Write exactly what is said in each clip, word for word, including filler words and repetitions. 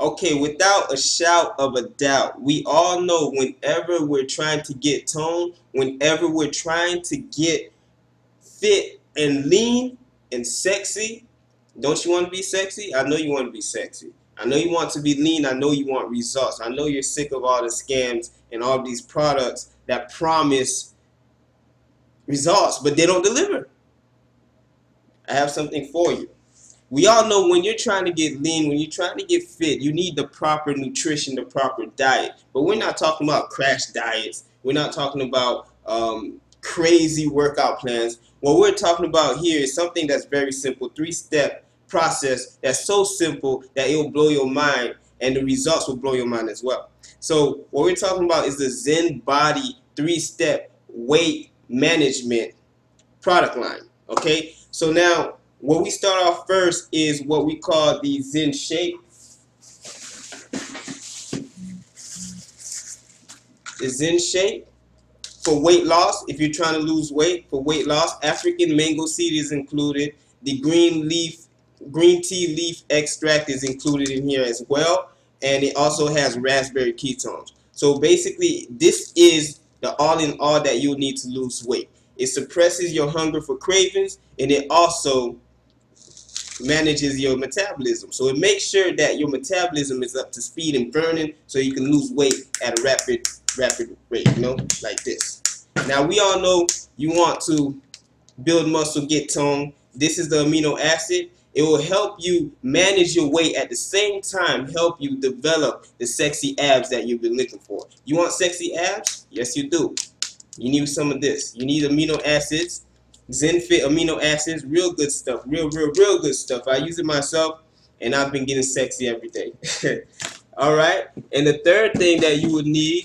Okay, without a shout of a doubt, we all know whenever we're trying to get toned, whenever we're trying to get fit and lean and sexy, don't you want to be sexy? I know you want to be sexy. I know you want to be lean. I know you want results. I know you're sick of all the scams and all these products that promise results, but they don't deliver. I have something for you. We all know when you're trying to get lean, when you're trying to get fit, you need the proper nutrition, the proper diet. But we're not talking about crash diets. We're not talking about um, crazy workout plans. What we're talking about here is something that's very simple, three-step process that's so simple that it will blow your mind, and the results will blow your mind as well. So what we're talking about is the ZenBodi three-step weight management product line. Okay, so now what we start off first is what we call the Zen shape. The Zen shape for weight loss. If you're trying to lose weight, for weight loss, African mango seed is included. The green leaf, green tea leaf extract is included in here as well, and it also has raspberry ketones. So basically, this is the all-in-all that you'll need to lose weight. It suppresses your hunger for cravings, and it also manages your metabolism. So it makes sure that your metabolism is up to speed and burning, so you can lose weight at a rapid, rapid rate, you know, like this. Now, we all know you want to build muscle, get toned. This is the amino acid. It will help you manage your weight at the same time, help you develop the sexy abs that you've been looking for. You want sexy abs? Yes, you do. You need some of this. You need amino acids, ZenFit amino acids, real good stuff, real, real, real good stuff. I use it myself, and I've been getting sexy every day. All right? And the third thing that you would need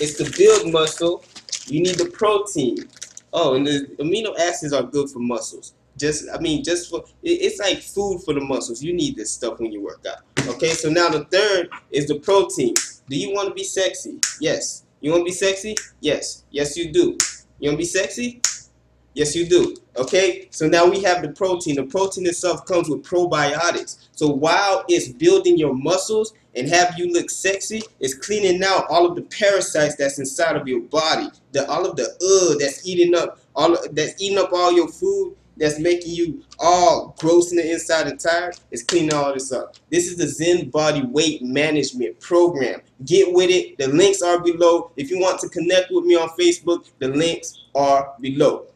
is to build muscle. You need the protein. Oh, and the amino acids are good for muscles. Just, I mean, just for, it's like food for the muscles. You need this stuff when you work out. Okay, so now the third is the protein. Do you want to be sexy? Yes. You want to be sexy? Yes. Yes, you do. You want to be sexy? Yes, you do. Okay, so now we have the protein. The protein itself comes with probiotics. So while it's building your muscles and have you look sexy, it's cleaning out all of the parasites that's inside of your body, the, all of the uh that's eating up all that's eating up all your food, that's making you all gross in the inside and tired. It's cleaning all this up. This is the ZenBodi Weight Management Program. Get with it. The links are below. If you want to connect with me on Facebook, the links are below.